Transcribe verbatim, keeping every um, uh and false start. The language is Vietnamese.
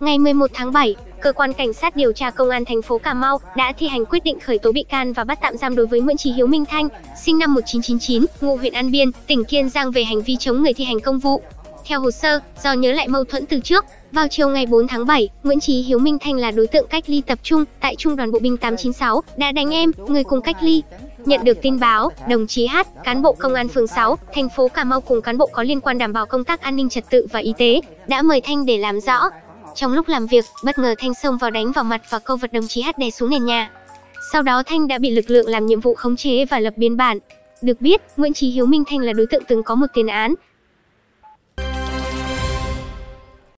Ngày mười một tháng bảy, Cơ quan Cảnh sát điều tra Công an thành phố Cà Mau đã thi hành quyết định khởi tố bị can và bắt tạm giam đối với Nguyễn Chí Hiếu Minh Thanh, sinh năm một nghìn chín trăm chín mươi chín, ngụ huyện An Biên, tỉnh Kiên Giang về hành vi chống người thi hành công vụ. Theo hồ sơ, do nhớ lại mâu thuẫn từ trước, vào chiều ngày bốn tháng bảy, Nguyễn Chí Hiếu Minh Thanh là đối tượng cách ly tập trung tại Trung đoàn Bộ Binh tám chín sáu, đã đánh em, người cùng cách ly. Nhận được tin báo, đồng chí H, cán bộ Công an phường sáu, thành phố Cà Mau cùng cán bộ có liên quan đảm bảo công tác an ninh trật tự và y tế, đã mời Thanh để làm rõ. Trong lúc làm việc, bất ngờ Thanh xông vào đánh vào mặt và câu vật đồng chí H đè xuống nền nhà. Sau đó Thanh đã bị lực lượng làm nhiệm vụ khống chế và lập biên bản. Được biết, Nguyễn Chí Hiếu Minh Thanh là đối tượng từng có một tiền án,